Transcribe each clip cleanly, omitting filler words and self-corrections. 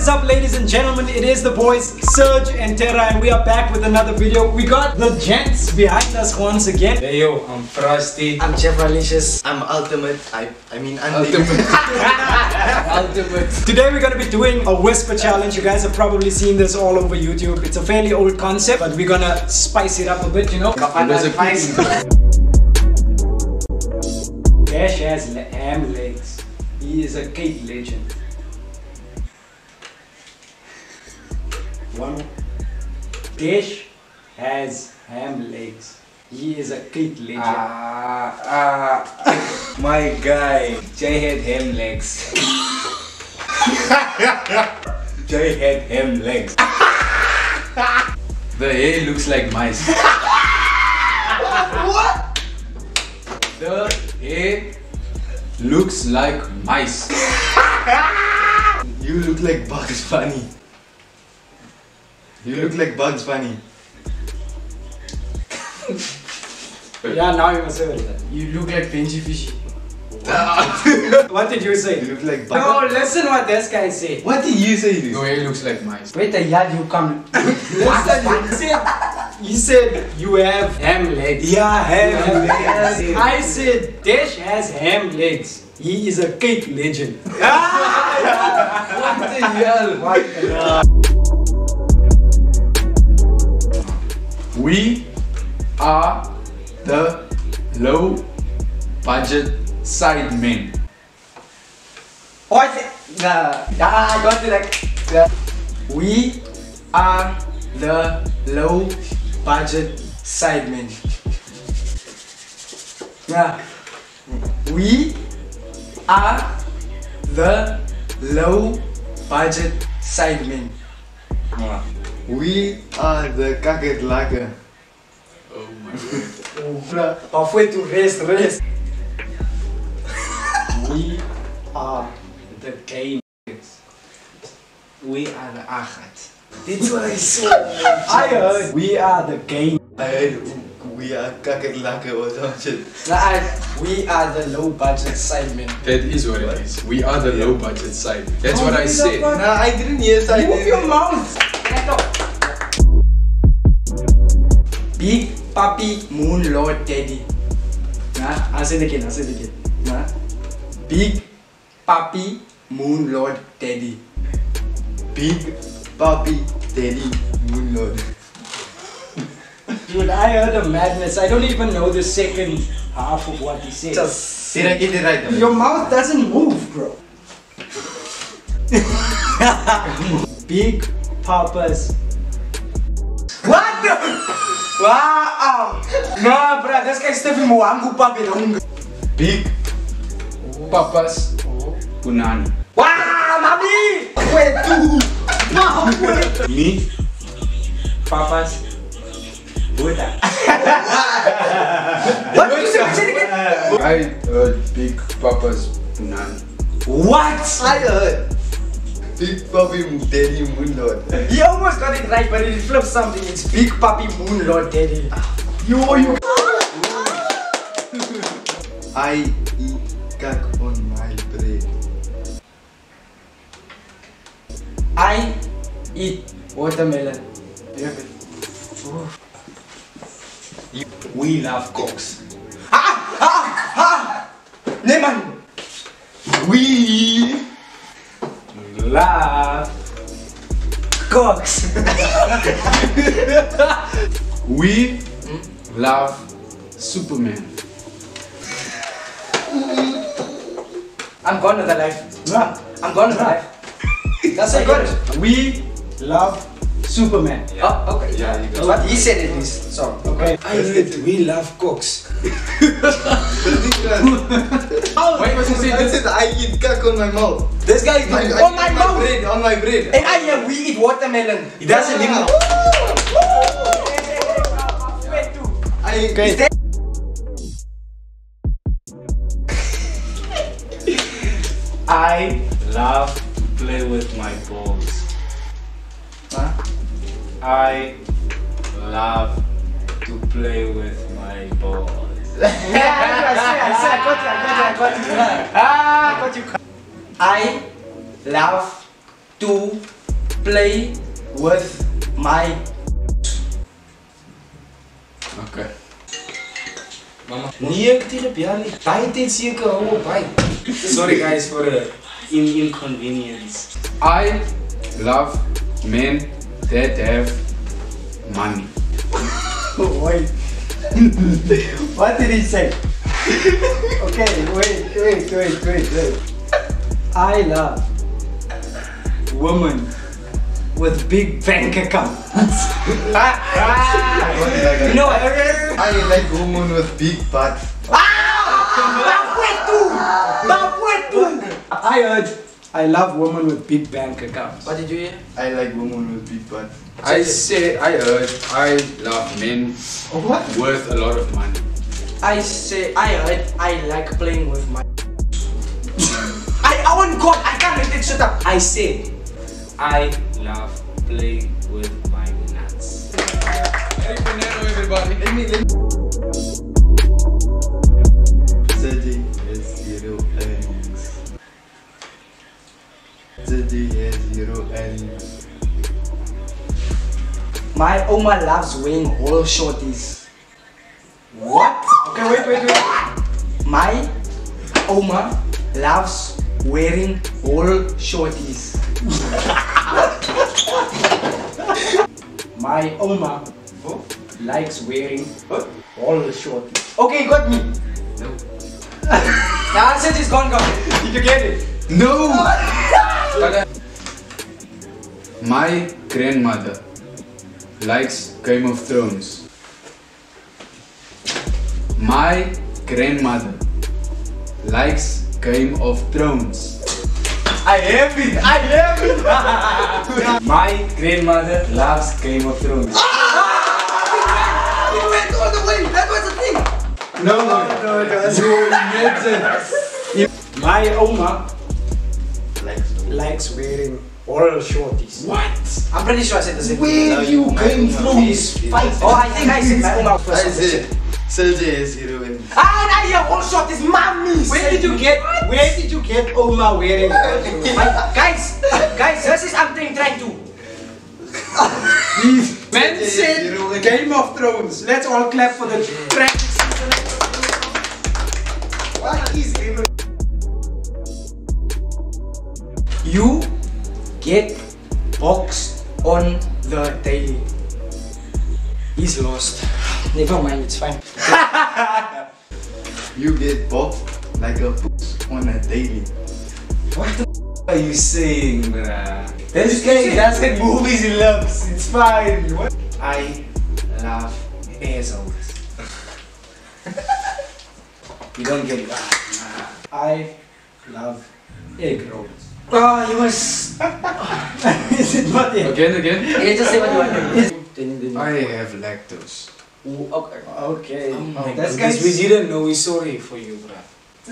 is up, ladies and gentlemen? It is the boys, Serge and Terra, and we are back with another video. We got the gents behind us once again. Hey yo, I'm Frosty. I'm Jeff Valicious. I'm Ultimate. I mean Ultimate. Today we're going to be doing a whisper challenge. You guys have probably seen this all over YouTube. It's a fairly old concept, but we're going to spice it up a bit, you know? Dash has ham legs. He is a cake legend. One more. Dash has ham legs. He is a cake legend. My guy, Jay had ham legs. Jay had ham legs. The hair looks like mice. What? The hair looks like mice. You look like Bugs Bunny. You look like Bugs Bunny. Yeah, now you must say that. You look like Benji Fishy. What did you say? You look like Bugs. No, listen what this guy said. What did you say? This? No, he looks like mice. Wait a yard, you come. He said you have ham legs. Yeah, ham legs. I said Dash has ham legs. He is a cake legend. What the hell? What the hell? We are the low budget side men. What? I got it. We are the low budget side men. Yeah. We are the low budget side men. Yeah. We are the Kaget Lager. Oh my god. Halfway to rest. We are the game. We are the Achat. That's what I saw. I heard. We are the game. I heard. We are Kaget Lager or something. We are the low budget side men. That is what it is. We are the low budget side. That's what I said. Nah, I didn't hear that. Move your mouth. Big Papi Moon Lord Daddy. Nah, I'll say it again. Nah. Big Papi Moon Lord Daddy. Big Papi Daddy Moon Lord. Dude, I heard a madness. I don't even know the second half of what he said. Just did I get it right? Your mouth doesn't move, bro. Big Papa's. What the? Wow! Nah, bro, this guy's stepping more. I'm going to pop. Big Papa's punani. Wow, mami! Wait, dude! Me? Papa's Buddha. What did you say? I heard Big Papa's punani. What? I heard. Big Papi Daddy Moon Lord. He almost got it right, but he flipped something. It's Big Papi Moon Lord Daddy. You. I eat cock on my bread. I eat watermelon. We love cocks. Neman. We. Love cocks. We love Superman. I'm gone with the life. Yeah. I'm gone with the life. That's how you got it. We love Superman. Yeah. Oh, okay. Yeah, you got it. But he said it is. So, okay. I said we love cocks. Why was he saying this? I said I eat cock on my mouth. This guy is on my mouth. Bread, on my bread. And I have we eat watermelon. He doesn't even. Wait, I love to play with my balls. Huh? I love to play with my balls. I love to play with my. Okay. Mama. Sorry guys for the inconvenience. I love men that have money. Wait. What did he say? Okay, wait. I love women with big bank accounts. You know what? I like women with big butt. I heard I love women with big bank accounts. What did you hear? I like women with big butt. I said I heard I love men worth a lot of money. I say I heard I like playing with my. I want God, I can't make it shut up. I said I love playing with my nuts. Harry Panero, everybody. Sergei has zero earnings. My Oma loves wearing whole shorties. What? Okay, wait. My Oma loves wearing whole shorties. My Oma likes wearing whole shorties. Okay, you got me. No. The answer is gone. Did you get it? No. My grandmother likes Game of Thrones. My grandmother likes Game of Thrones. I have it. My grandmother loves Game of Thrones. You went all the way. That was the thing. No. You My Oma likes wearing oral shorties. What? I'm pretty sure I said the same thing. Where you came through this fight? Oh, I think I said My Oma first. I said Sergei is hero. Ah, your whole shot is mommy. Where did you get Oma wearing? guys, this is something trying to. Please, men said Game of Thrones. Let's all clap for the track. What is hero? You get boxed on the daily. He's lost. Never mind, it's fine. You get bopped like a puss on a daily. What the f are you saying, bruh? That's like movies he loves, it's fine. What? I love assholes. You don't get it. I love egg rolls. Oh, you was. Is it not egg? Again? Yeah, just say what you want. I have lactose. Ooh, okay. Oh this guy, we didn't know. We're sorry for you, bro.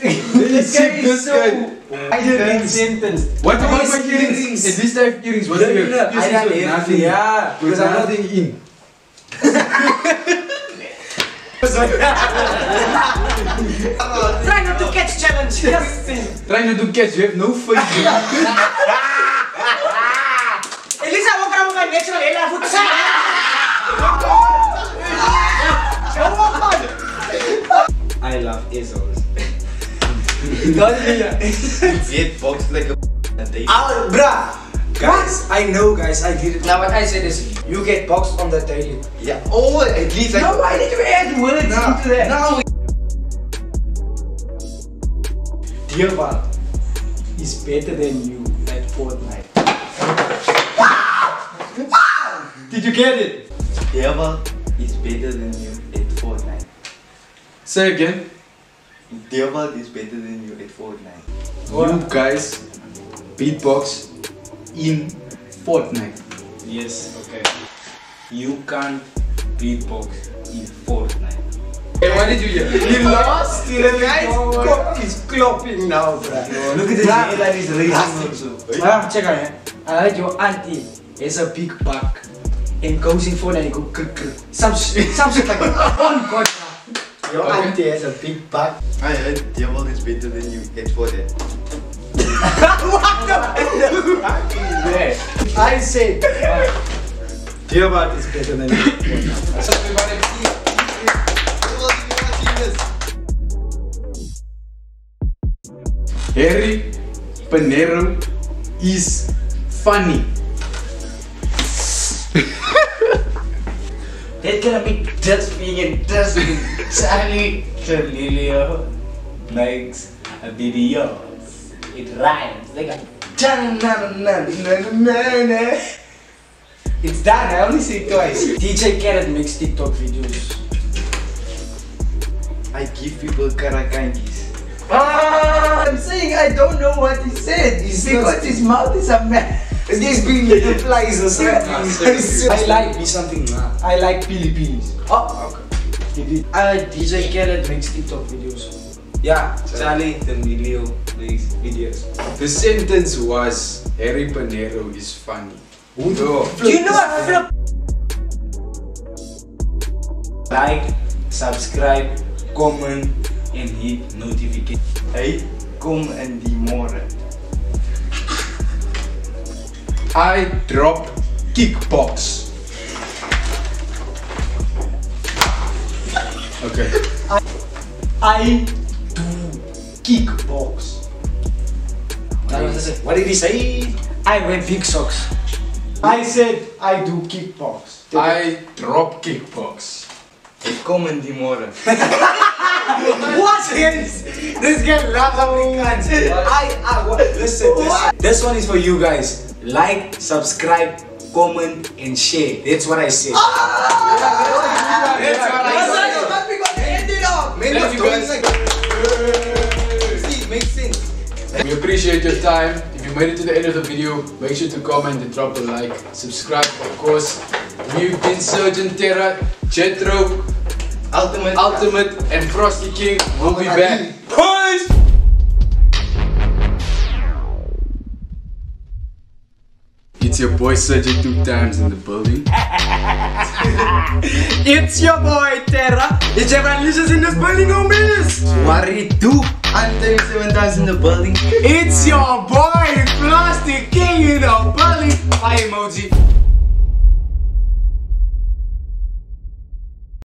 This guy is so. I didn't sentence. What about my earrings? At this type of earrings, what do you have? I don't have nothing. Yeah, because I'm nothing in. Try not to catch challenge. Yes. Try not to catch. You have no faith. At least I walk around with my natural hair. I would say. I love assholes. Get boxed like a daily. Bruh! Guys, what? I know guys, I did it. Now what I said is, you get boxed on the daily. Yeah, oh, at least I... No, why did you add words into that? No! Dear Val is better than you at Fortnite. Wow! Did you get it? Dear Val is better than you at Fortnite. Say again. Deobald is better than you at Fortnite. You guys beatbox in Fortnite. Yes, okay. You can't beatbox in Fortnite. Hey, what did you hear? He lost. The guy's clock is clopping now, bruh. No, look at this guy that is racing. Check out here. I heard your auntie is a big buck. And goes in Fortnite and go some shit like that. Oh god. Your auntie has a big butt. I heard Diablo is better than you at Fortnite. What the fuck is that? I said. Gilbert is better than you. Harry Panero is funny. They're gonna be dusting and dusting. Charlie Chalilio makes a video. It rhymes. They got it's done. I only see it twice. DJ Khaled makes TikTok videos. I give people karakangis. Ah, I'm saying I don't know what he said. It's because his mouth is a mess. It's been little flies or something. I like me something. I like pili-pilis. Oh, okay. You did. DJ Khaled makes TikTok videos. Yeah, Charlie D'Amelio makes videos. The sentence was Harry Panero is funny. Who? Do you know what? Like, subscribe, comment, and hit notification. Hey, come and demore. I drop kickbox. Okay. I do kickbox. What did he say? I wear big socks. I said I do kickbox. I drop kickbox. Hey, come and demore. What is this guy loves Afrikaans? Listen. This one is for you guys. Like, subscribe, comment, and share. That's what I said. Makes sense. We appreciate your time. If you made it to the end of the video, make sure to comment and drop a like. Subscribe, of course. We've been Sergeant Terra, Jetro, Ultimate and Frosty King will be back. Peace! It's your boy Sergei 2 times in the building. It's your boy Terra. It's Jeff Valicious in this building, homies. Worry do. Anthony 7 times in the building. It's your boy Frosty King in the building. Bye emoji.